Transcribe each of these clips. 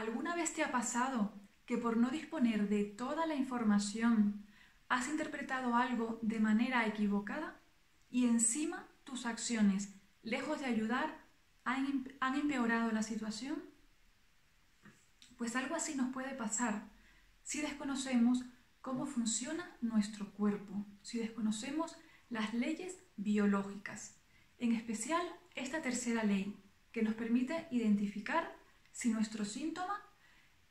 ¿Alguna vez te ha pasado que por no disponer de toda la información has interpretado algo de manera equivocada y encima tus acciones, lejos de ayudar, han empeorado la situación? Pues algo así nos puede pasar si desconocemos cómo funciona nuestro cuerpo, si desconocemos las leyes biológicas, en especial esta tercera ley que nos permite identificar si nuestro síntoma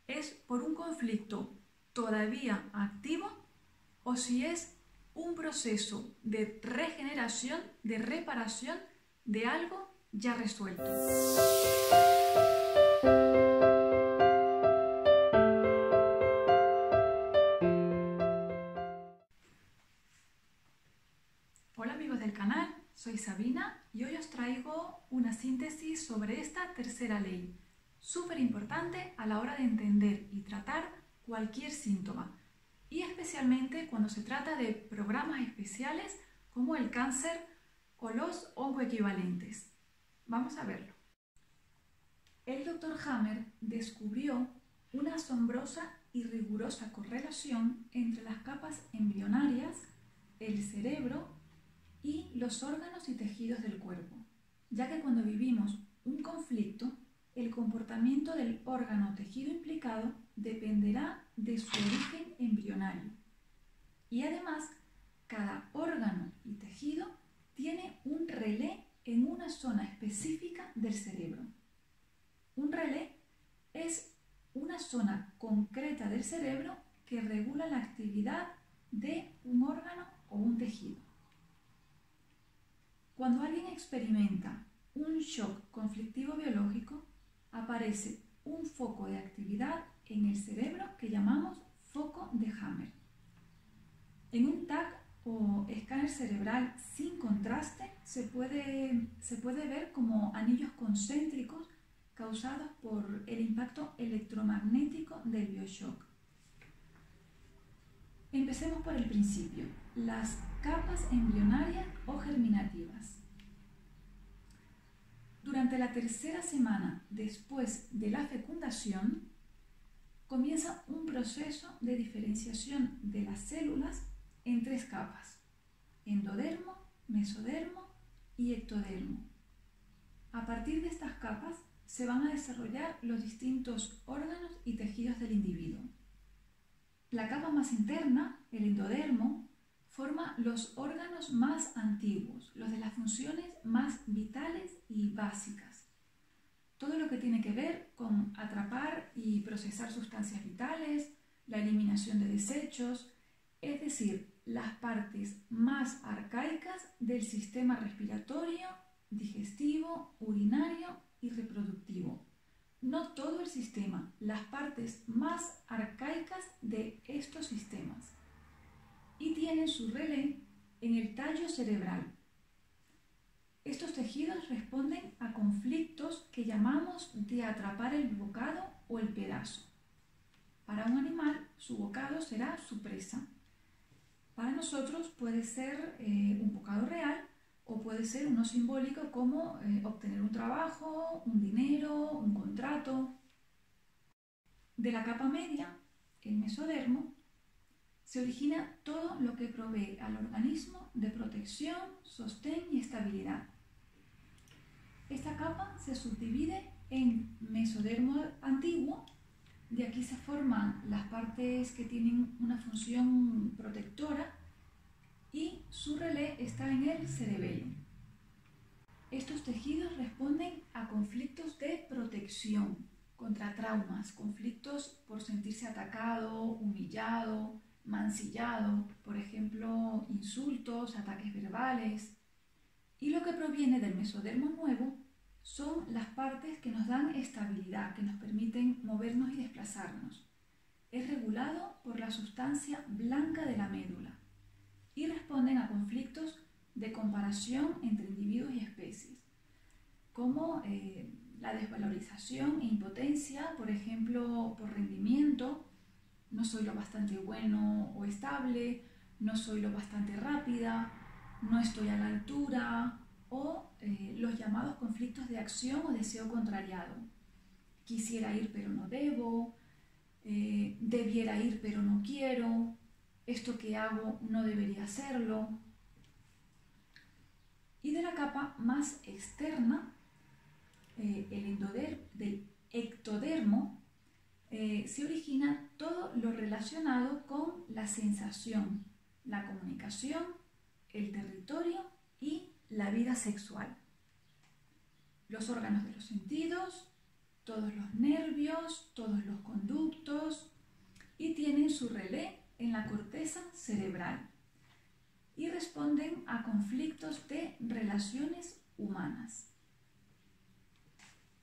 es por un conflicto todavía activo o si es un proceso de regeneración, de reparación de algo ya resuelto. Hola amigos del canal, soy Sabina y hoy os traigo una síntesis sobre esta tercera ley, súper importante a la hora de entender y tratar cualquier síntoma, y especialmente cuando se trata de programas especiales como el cáncer o los oncoequivalentes. Vamos a verlo. El Dr. Hamer descubrió una asombrosa y rigurosa correlación entre las capas embrionarias, el cerebro y los órganos y tejidos del cuerpo, ya que cuando vivimos un conflicto, el comportamiento del órgano o tejido implicado dependerá de su origen embrionario. Y además, cada órgano y tejido tiene un relé en una zona específica del cerebro. Un relé es una zona concreta del cerebro que regula la actividad de un órgano o un tejido. Cuando alguien experimenta un shock conflictivo biológico, aparece un foco de actividad en el cerebro que llamamos foco de Hamer. En un TAC o escáner cerebral sin contraste se puede ver como anillos concéntricos causados por el impacto electromagnético del bioshock. Empecemos por el principio, las capas embrionarias o germinativas. Durante la tercera semana después de la fecundación, comienza un proceso de diferenciación de las células en tres capas: endodermo, mesodermo y ectodermo. A partir de estas capas se van a desarrollar los distintos órganos y tejidos del individuo. La capa más interna, el endodermo, forma los órganos más antiguos, los de las funciones más vitales y básicas. Todo lo que tiene que ver con atrapar y procesar sustancias vitales, la eliminación de desechos, es decir, las partes más arcaicas del sistema respiratorio, digestivo, urinario y reproductivo. No todo el sistema, las partes más arcaicas de estos sistemas. Y tienen su relé en el tallo cerebral. Estos tejidos responden a conflictos que llamamos de atrapar el bocado o el pedazo. Para un animal, su bocado será su presa. Para nosotros puede ser un bocado real o puede ser uno simbólico como obtener un trabajo, un dinero, un contrato. De la capa media, el mesodermo, se origina todo lo que provee al organismo de protección, sostén y estabilidad. Esta capa se subdivide en mesodermo antiguo, de aquí se forman las partes que tienen una función protectora y su relé está en el cerebelo. Estos tejidos responden a conflictos de protección contra traumas, conflictos por sentirse atacado, humillado, mancillado, por ejemplo, insultos, ataques verbales. Y lo que proviene del mesodermo nuevo son las partes que nos dan estabilidad, que nos permiten movernos y desplazarnos. Es regulado por la sustancia blanca de la médula y responden a conflictos de comparación entre individuos y especies, como la desvalorización e impotencia, por ejemplo, por rendimiento. No soy lo bastante bueno o estable, no soy lo bastante rápida, no estoy a la altura, o los llamados conflictos de acción o deseo contrariado, quisiera ir pero no debo, debiera ir pero no quiero, esto que hago no debería hacerlo. Y de la capa más externa, el endodermo, del ectodermo, se origina todo lo relacionado con la sensación, la comunicación, el territorio y la vida sexual. Los órganos de los sentidos, todos los nervios, todos los conductos, y tienen su relé en la corteza cerebral y responden a conflictos de relaciones humanas.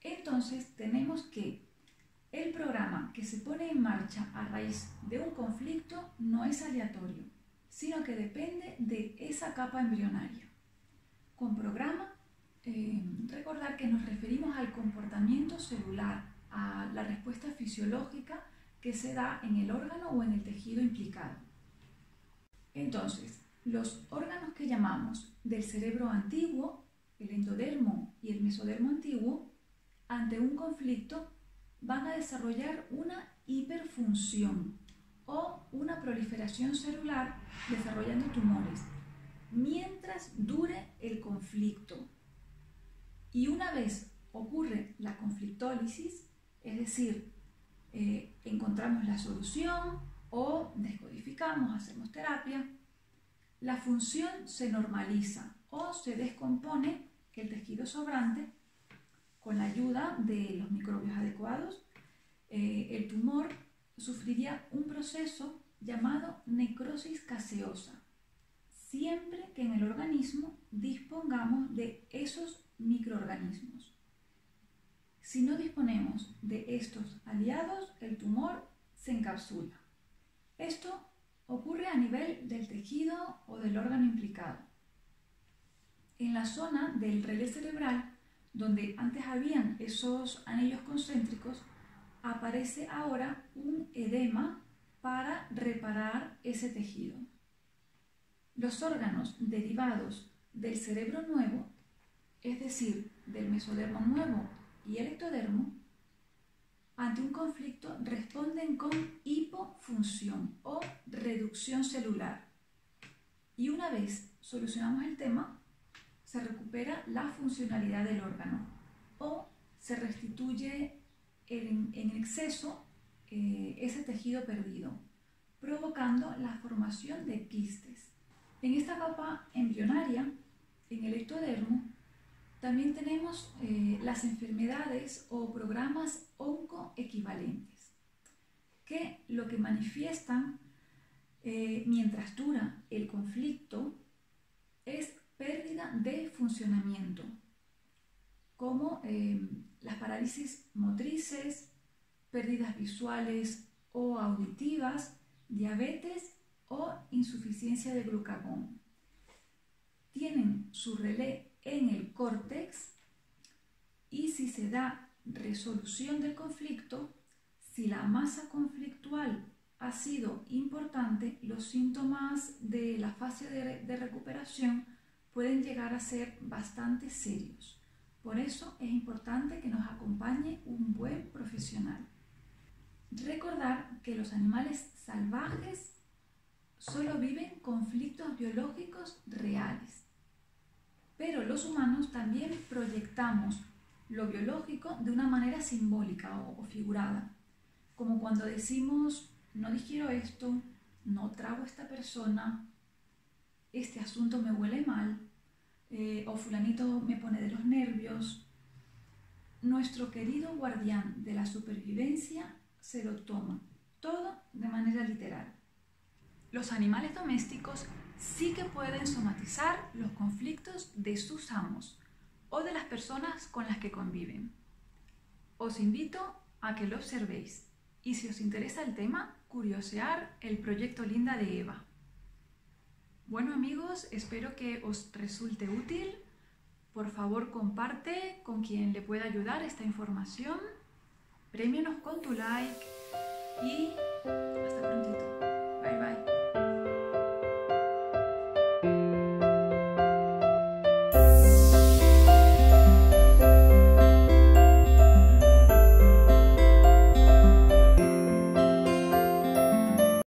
Entonces tenemos que el programa que se pone en marcha a raíz de un conflicto no es aleatorio, sino que depende de esa capa embrionaria. Con programa, recordar que nos referimos al comportamiento celular, a la respuesta fisiológica que se da en el órgano o en el tejido implicado. Entonces, los órganos que llamamos del cerebro antiguo, el endodermo y el mesodermo antiguo, ante un conflicto van a desarrollar una hiperfunción o una proliferación celular desarrollando tumores mientras dure el conflicto. Y una vez ocurre la conflictólisis, es decir, encontramos la solución o descodificamos, hacemos terapia, la función se normaliza o se descompone el tejido sobrante con la ayuda de los microbios adecuados. El tumor sufriría un proceso llamado necrosis caseosa, siempre que en el organismo dispongamos de esos microorganismos. Si no disponemos de estos aliados, el tumor se encapsula. Esto ocurre a nivel del tejido o del órgano implicado. En la zona del relé cerebral, donde antes habían esos anillos concéntricos, aparece ahora un edema para reparar ese tejido. Los órganos derivados del cerebro nuevo, es decir, del mesodermo nuevo y el ectodermo, ante un conflicto responden con hipofunción o reducción celular. Y una vez solucionamos el tema, se recupera la funcionalidad del órgano o se restituye en exceso ese tejido perdido, provocando la formación de quistes. En esta capa embrionaria, en el ectodermo, también tenemos las enfermedades o programas oncoequivalentes, que lo que manifiestan mientras dura el conflicto es pérdida de funcionamiento, como las parálisis motrices, pérdidas visuales o auditivas, diabetes o insuficiencia de glucagón. Tienen su relé en el córtex y si se da resolución del conflicto, si la masa conflictual ha sido importante, los síntomas de la fase de recuperación pueden llegar a ser bastante serios. Por eso es importante que nos acompañe un buen profesional. Recordar que los animales salvajes solo viven conflictos biológicos reales, pero los humanos también proyectamos lo biológico de una manera simbólica o figurada, como cuando decimos no digiero esto, no trago a esta persona, este asunto me huele mal, o fulanito me pone de los nervios. Nuestro querido guardián de la supervivencia se lo toma todo de manera literal. Los animales domésticos sí que pueden somatizar los conflictos de sus amos o de las personas con las que conviven. Os invito a que lo observéis y si os interesa el tema, curiosear el proyecto Linda de Eva. Bueno amigos, espero que os resulte útil. Por favor comparte con quien le pueda ayudar esta información. Premianos con tu like y hasta prontito.